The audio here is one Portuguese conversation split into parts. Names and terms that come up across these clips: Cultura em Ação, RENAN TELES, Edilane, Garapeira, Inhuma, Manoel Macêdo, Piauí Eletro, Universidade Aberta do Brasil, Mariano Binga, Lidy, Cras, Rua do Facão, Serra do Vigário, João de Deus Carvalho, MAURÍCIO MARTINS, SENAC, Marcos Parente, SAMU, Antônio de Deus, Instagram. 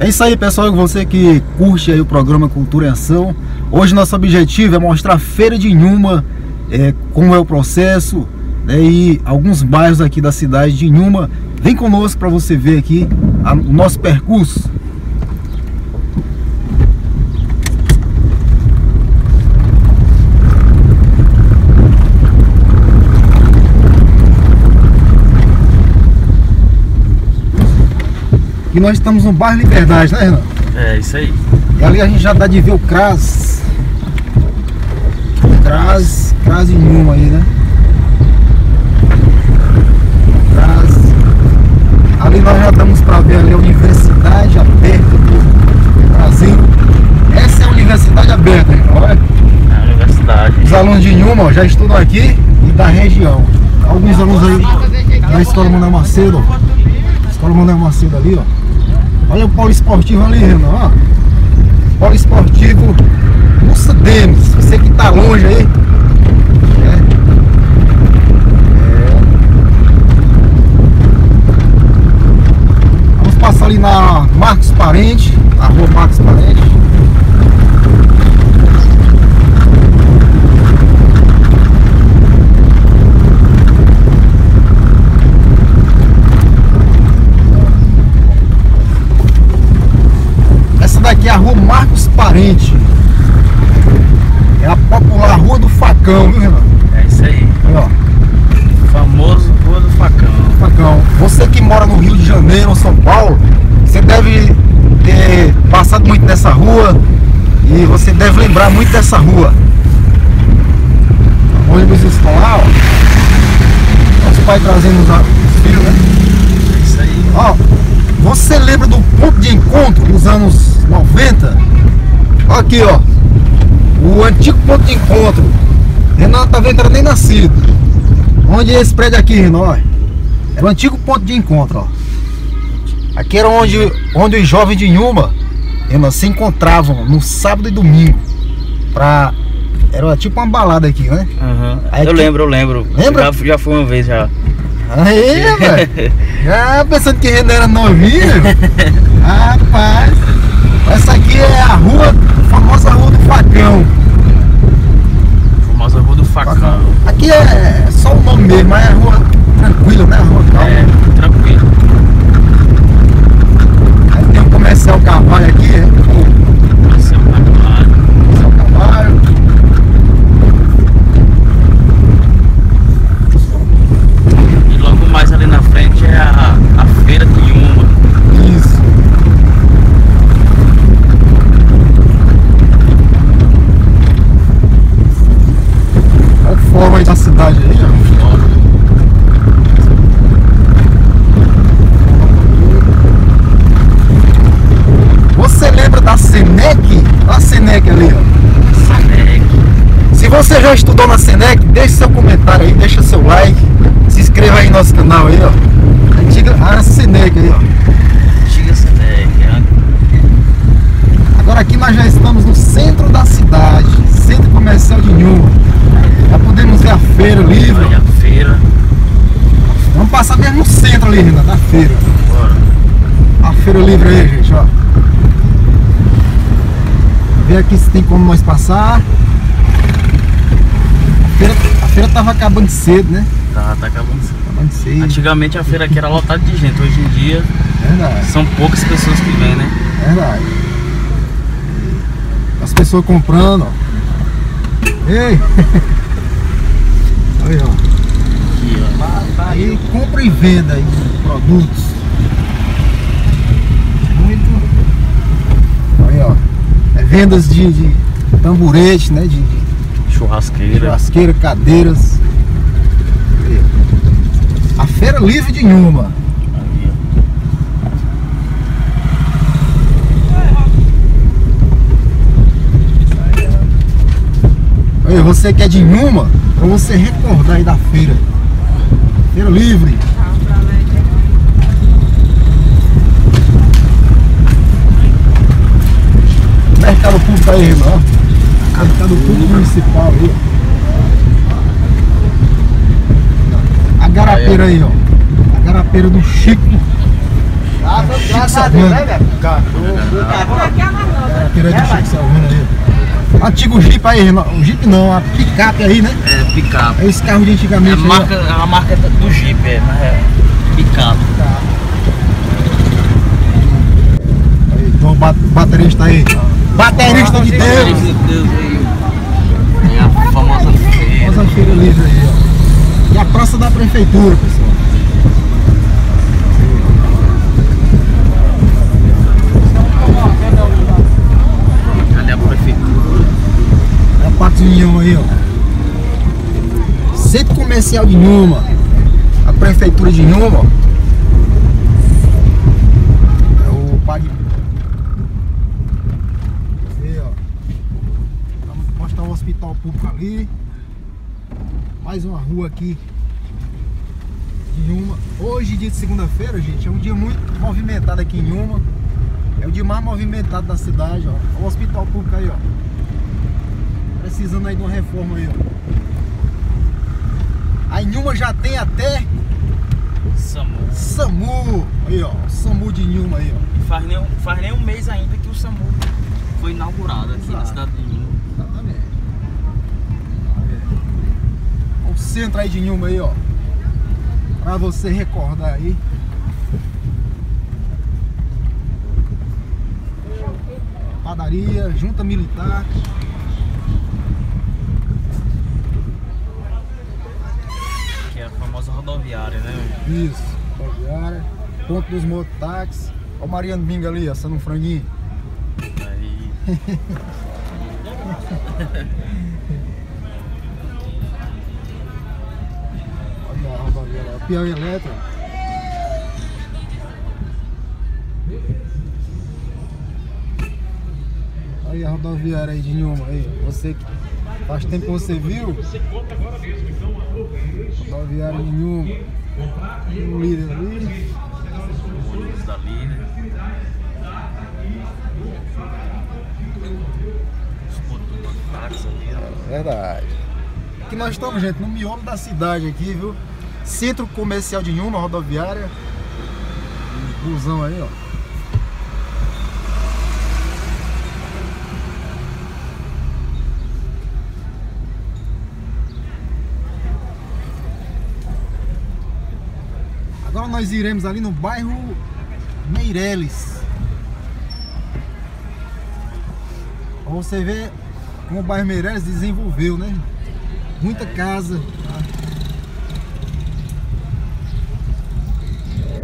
É isso aí, pessoal, você que curte aí o programa Cultura em Ação. Hoje nosso objetivo é mostrar a feira de Inhuma, como é o processo, né, e alguns bairros aqui da cidade de Inhuma. Vem conosco para você ver aqui o nosso percurso. E nós estamos no bairro Liberdade, né, Renan? É, isso aí. E ali a gente já dá de ver o Cras. Cras Inhuma aí, né? Cras. Ali nós já estamos para ver ali a Universidade Aberta do Brasil. Essa é a Universidade Aberta, não é? É a universidade. Os alunos de Inhuma já estudam aqui e da região. Alguns alunos aí da escola Manoel Macêdo. Escola Manoel Macêdo ali, ó. Olha o polo esportivo ali, Renan, ó. Polo esportivo. Nossa, Demis, você que tá longe aí. Vamos passar ali na Marcos Parente, na rua Marcos Parente. Aqui é a rua Marcos Parente, é a popular Rua do Facão, viu, Renan? É isso aí, ó. Famoso Rua do Facão. Você que mora no Rio de Janeiro ou São Paulo, você deve ter passado muito nessa rua e você deve lembrar muito dessa rua. Onde vocês estão lá, ó. Nosso pai trazendo os filhos, né? É isso aí. Ó, você lembra do ponto de encontro dos anos 90? Aqui, ó, o antigo ponto de encontro. Renan tá vendo, era nem nascido. Onde é esse prédio aqui, Renan? Era o antigo ponto de encontro, ó. Aqui era onde os jovens de Inhuma, Renan, se encontravam no sábado e domingo pra... Era tipo uma balada aqui, né? Uhum. Aí, eu aqui... lembro. Lembra? Já foi uma vez, já. Aí, velho. Ah, pensando que Renan era novinho. Rapaz. Essa aqui é a rua, a famosa Rua do Facão. Famosa Rua do Facão. Aqui é só o nome mesmo, mas é rua tranquila, né? Rua calma. É, tranquila. Aí tem o Comercial Carvalho aqui, né? Comercial Carvalho. Comercial Carvalho. E logo mais ali na frente é a feira de Inhuma. Isso. Da cidade aí, ó. Você lembra da SENAC? A SENAC ali, ó. SENAC. Se você já estudou na SENAC, deixe seu comentário aí, deixa seu like, se inscreva aí no nosso canal aí, ó. Antiga a SENAC aí, ó. Antiga SENAC. Agora aqui nós já estamos no centro da cidade, centro comercial de Inhuma. Já podemos ver a feira livre. Olha a feira. Vamos passar mesmo no centro ali, Renan, da feira. Bora. A feira livre aí, gente, ó. Vê aqui se tem como nós passar. A feira tava acabando cedo, né? Tá acabando cedo. Antigamente a feira aqui era lotada de gente. Hoje em dia são poucas pessoas que vêm, né? Verdade. As pessoas comprando, ó. Ei! Aí, ó. Aqui, ó. Aí compra e venda aí produtos. Muito. Aí, ó. É vendas de tamborete, né? De churrasqueira, cadeiras. Aí, a feira livre de Inhuma. Aí, você que é de Inhuma, pra você recordar aí da feira. Feira livre. Mercado público aí, irmão. Mercado público municipal aí. A Garapeira aí, ó. A Garapeira do Chico. Antigo Jeep aí, o Jeep não, a picape aí, né? É, picape. Esse carro de antigamente. É a marca do Jeep, é, mas é picape. Aí, então o baterista aí. Baterista de Deus! É a famosa feira. Famosa feira livre aí, ó. E a praça da prefeitura, pessoal. Aí, ó. Centro comercial de Inhuma, a prefeitura de Inhuma, é o Pag. Aí, ó. Vamos mostrar o hospital público ali. Mais uma rua aqui de Inhuma. Hoje, dia de segunda-feira, gente, é um dia muito movimentado aqui em Inhuma. É o dia mais movimentado da cidade, ó. O hospital público aí, ó. Precisando aí de uma reforma aí, ó. A Inhuma já tem até SAMU. Aí, ó, o SAMU de Inhuma aí, ó. Faz nem um mês ainda que o SAMU foi inaugurado aqui na cidade de Inhuma. Exatamente. Olha o centro aí de Inhuma aí, ó. Pra você recordar aí. Padaria, junta militar. Rodoviária, né? Isso, rodoviária, ponto dos mototáxis. Olha o Mariano Binga ali, assando um franguinho. Aí. Olha a rodoviária, a Piauí Eletro. Olha a rodoviária aí de Inhuma, aí, você que... Faz tempo que você viu? Rodoviária Inhuma. O líder ali. Verdade. Aqui nós estamos, gente, no miolo da cidade aqui, viu? Centro comercial de Inhuma, rodoviária. Busão aí, ó. Agora nós iremos ali no bairro Meireles. Você vê como o bairro Meireles desenvolveu, né? Muita casa.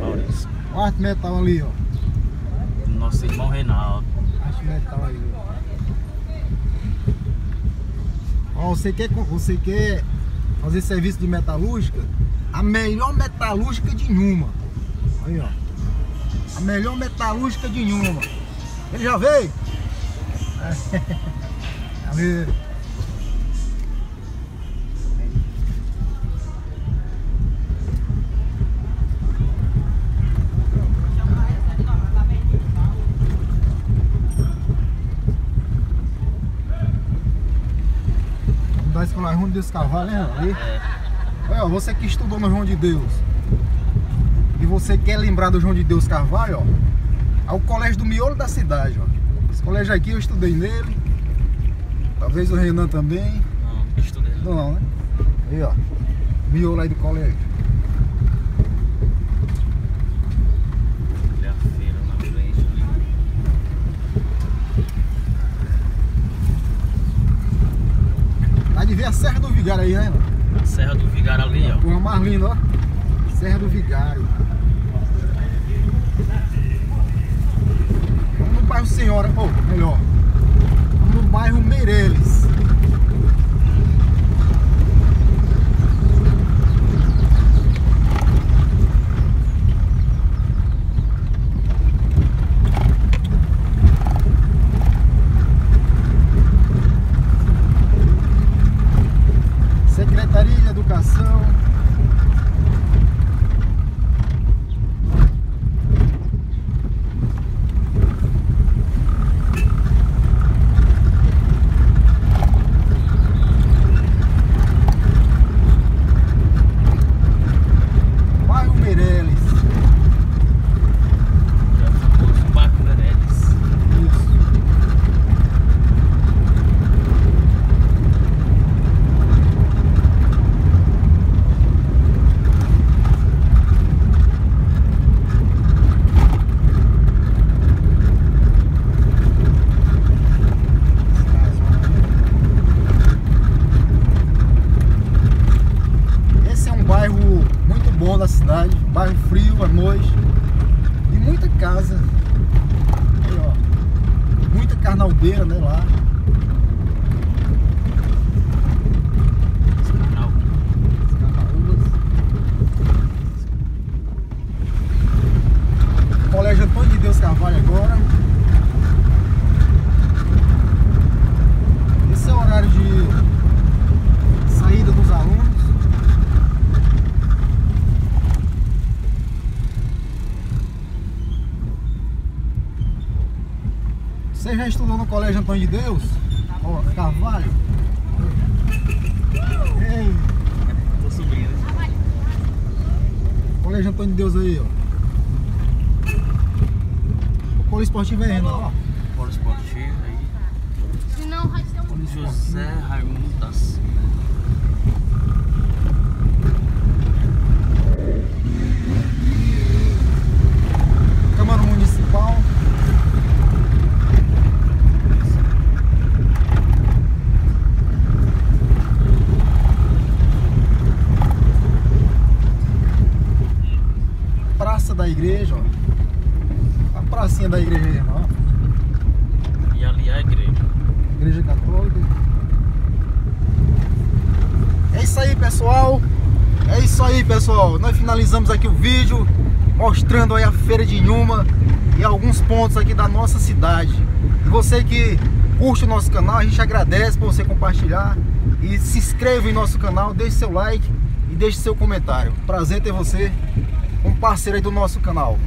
Maurício. Olha a arte metal ali, ó. Nosso irmão Reinaldo. Arte metal aí, ó. Você quer fazer serviço de metalúrgica? A melhor metalúrgica de Inhuma. Aí, ó. A melhor metalúrgica de Inhuma. Ele já veio? É. Ali. Vamos dar isso com a João de Deus Carvalho, né? Ali. Olha, você que estudou no João de Deus e você quer lembrar do João de Deus Carvalho, ó, é o colégio do miolo da cidade, ó. Esse colégio aqui eu estudei nele. Talvez o Renan também. Não, eu estudei. Não, né? Aí, ó. Miolo aí do colégio. Olha a feira na frente ali. Tá de ver a Serra do Vigário aí, né? Serra do Vigário ali, ó. Uma mais linda, ó. Serra do Vigário. Vamos no bairro Senhora, ou melhor, vamos no bairro Meireles. Carnalbeira, né, lá. Colégio Antônio de Deus Carvalho agora. Esse é o horário de saída dos alunos. Você já estudou no Colégio Antônio de Deus? Ó, Carvalho? Ei! Tô subindo. Colégio Antônio de Deus aí, ó. Polo Esportivo é ainda, ó. Polo Esportivo aí. Se não, vai ser um José Raimundo da Silva. Câmara Municipal. Praça da Igreja, ó. Pracinha da igreja aí, irmão. E ali é a igreja. Igreja católica. É isso aí, pessoal. É isso aí, pessoal. Nós finalizamos aqui o vídeo mostrando aí a feira de Inhuma e alguns pontos aqui da nossa cidade. E você que curte o nosso canal, a gente agradece por você compartilhar. E se inscreva em nosso canal, deixe seu like e deixe seu comentário. Prazer ter você como parceiro aí do nosso canal.